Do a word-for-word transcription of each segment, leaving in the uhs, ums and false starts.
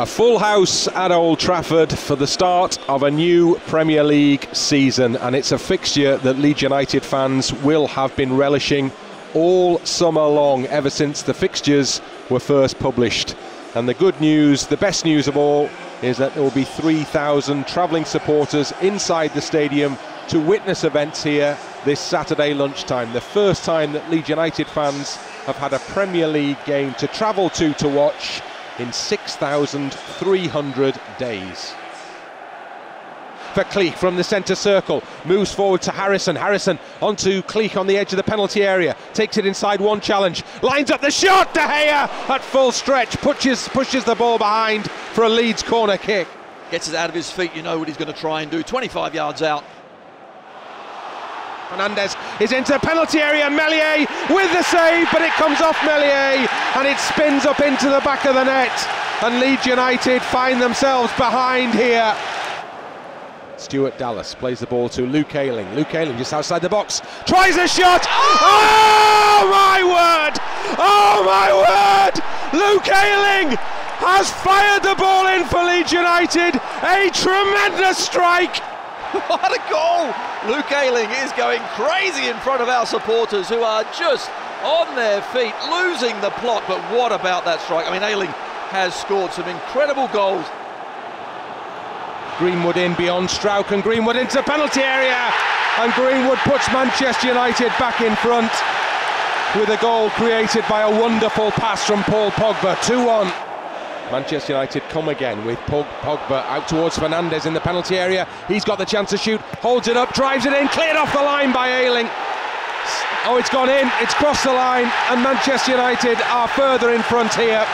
A full house at Old Trafford for the start of a new Premier League season, and it's a fixture that Leeds United fans will have been relishing all summer long, ever since the fixtures were first published. And the good news, the best news of all, is that there will be three thousand travelling supporters inside the stadium to witness events here this Saturday lunchtime. The first time that Leeds United fans have had a Premier League game to travel to to watch in six thousand three hundred days. For Cleek from the centre circle, moves forward to Harrison. Harrison onto Cleek on the edge of the penalty area, takes it inside one challenge, lines up the shot. De Gea at full stretch, pushes, pushes the ball behind for a Leeds corner kick. Gets it out of his feet, you know what he's going to try and do, twenty-five yards out. Fernandez is into the penalty area, and Meslier with the save, but it comes off Meslier and it spins up into the back of the net, and Leeds United find themselves behind here. Stuart Dallas plays the ball to Luke Ayling. Luke Ayling just outside the box, tries a shot. Oh my word! Oh my word! Luke Ayling has fired the ball in for Leeds United. A tremendous strike. What a goal! Luke Ayling is going crazy in front of our supporters, who are just on their feet, losing the plot. But what about that strike? I mean, Ayling has scored some incredible goals. Greenwood in beyond Strauch, and Greenwood into penalty area, and Greenwood puts Manchester United back in front with a goal created by a wonderful pass from Paul Pogba. two one. Manchester United come again with Pogba out towards Fernandes in the penalty area. He's got the chance to shoot, holds it up, drives it in, cleared off the line by Ayling. Oh, it's gone in, it's crossed the line, and Manchester United are further in front here.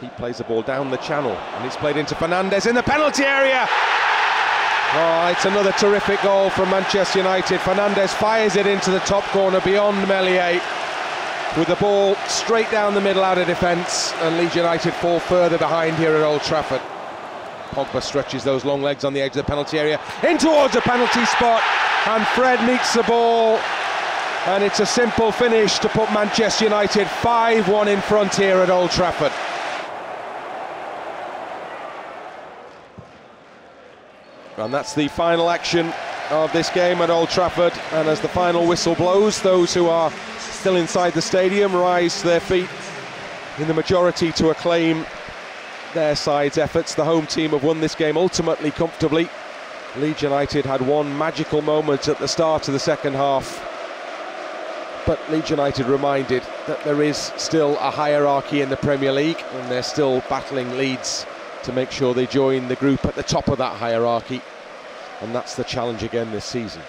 He plays the ball down the channel, and it's played into Fernandes in the penalty area. Oh, it's another terrific goal from Manchester United. Fernandes fires it into the top corner beyond Meslier, with the ball straight down the middle out of defence, and Leeds United fall further behind here at Old Trafford. Pogba stretches those long legs on the edge of the penalty area, in towards the penalty spot, and Fred meets the ball, and it's a simple finish to put Manchester United five one in front here at Old Trafford. And that's the final action of this game at Old Trafford, and as the final whistle blows, those who are still inside the stadium rise to their feet in the majority to acclaim their side's efforts. The home team have won this game ultimately comfortably. Leeds United had one magical moment at the start of the second half, but Leeds United reminded that there is still a hierarchy in the Premier League, and they're still battling Leeds to make sure they join the group at the top of that hierarchy. And that's the challenge again this season.